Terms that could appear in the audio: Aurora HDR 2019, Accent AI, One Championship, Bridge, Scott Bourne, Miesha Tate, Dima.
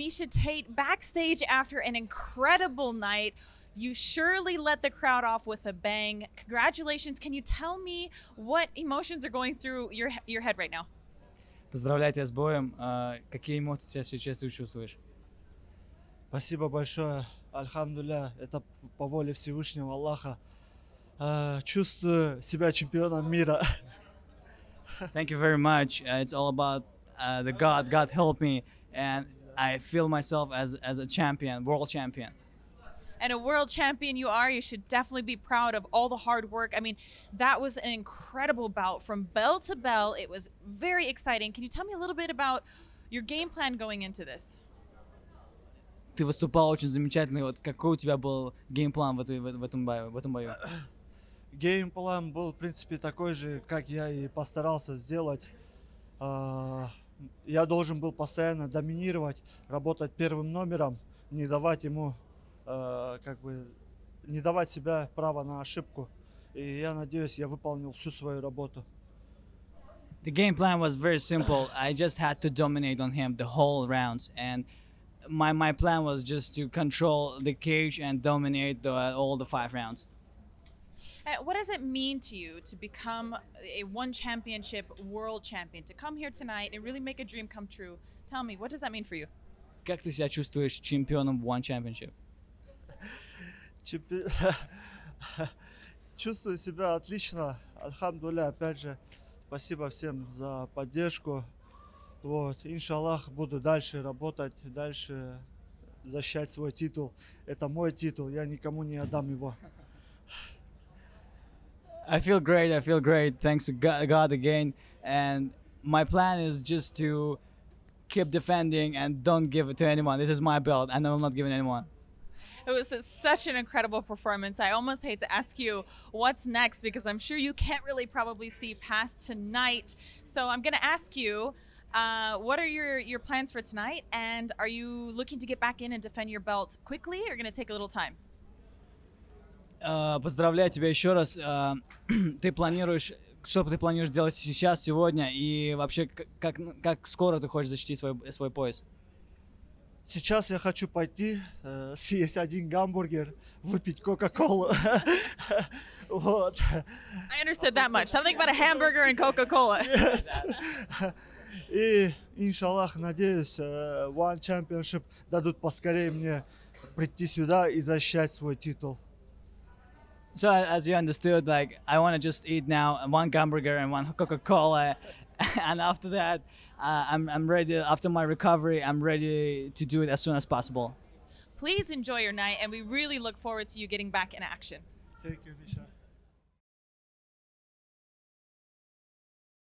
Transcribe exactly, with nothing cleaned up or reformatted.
Miesha Tate backstage after an incredible night. You surely let the crowd off with a bang. Congratulations. Can you tell me what emotions are going through your, your head right now? Поздравляю тебя с боем. Какие эмоции сейчас сейчас ты чувствуешь? Спасибо большое. Альхамдулилля. Это по воле Всевышнего Аллаха. Чувствую себя чемпионом мира. Thank you very much. Uh, it's all about uh, the God. God help me, and I feel myself as as a champion, world champion. And a world champion you are. You should definitely be proud of all the hard work. I mean, that was an incredible bout from bell to bell. It was very exciting. Can you tell me a little bit about your game plan going into this? Ты выступал очень замечательно. Вот какой у тебя был геймплан в этой в этом бою в этом бою? Геймплан был, в принципе, такой же, как я и постарался сделать. Я должен был постоянно доминировать, работать первым номером, не давать ему как бы не давать себя права на ошибку. И я надеюсь, я выполнил всю свою работу. The game plan was very simple. I just had to dominate on him the whole rounds, and my my plan was just to control the cage and dominate the, all the five rounds. What does it mean to you to become a One Championship world champion, to come here tonight and really make a dream come true? Tell me, what does that mean for you? Как ты себя чувствуешь чемпионом One Championship? Чувствую себя отлично, альхамдулилля, опять же, спасибо всем за поддержку. Вот, иншаллах, буду дальше работать, дальше защищать свой титул. Это мой титул, я никому не отдам его. I feel great. I feel great. Thanks to God again. And my plan is just to keep defending and don't give it to anyone. This is my belt, and I'm not giving anyone. It was such an incredible performance. I almost hate to ask you what's next because I'm sure you can't really probably see past tonight. So I'm going to ask you, uh, what are your your plans for tonight? And are you looking to get back in and defend your belt quickly, or going to take a little time? Uh, поздравляю тебя еще раз. Uh, ты планируешь, что ты планируешь делать сейчас, сегодня, и вообще, как, как скоро ты хочешь защитить свой, свой пояс? Сейчас я хочу пойти, uh, съесть один гамбургер, выпить кока-колу. Вот. I understood that much. Something about a hamburger and Coca-Cola. Yes. И, иншаллах, надеюсь, uh, One Championship дадут поскорее мне прийти сюда и защищать свой титул. So as you understood, like, I want to just eat now one hamburger and one Coca-Cola, and after that, uh, I'm, I'm ready, after my recovery, I'm ready to do it as soon as possible. Please enjoy your night, and we really look forward to you getting back in action. Thank you, Miesha.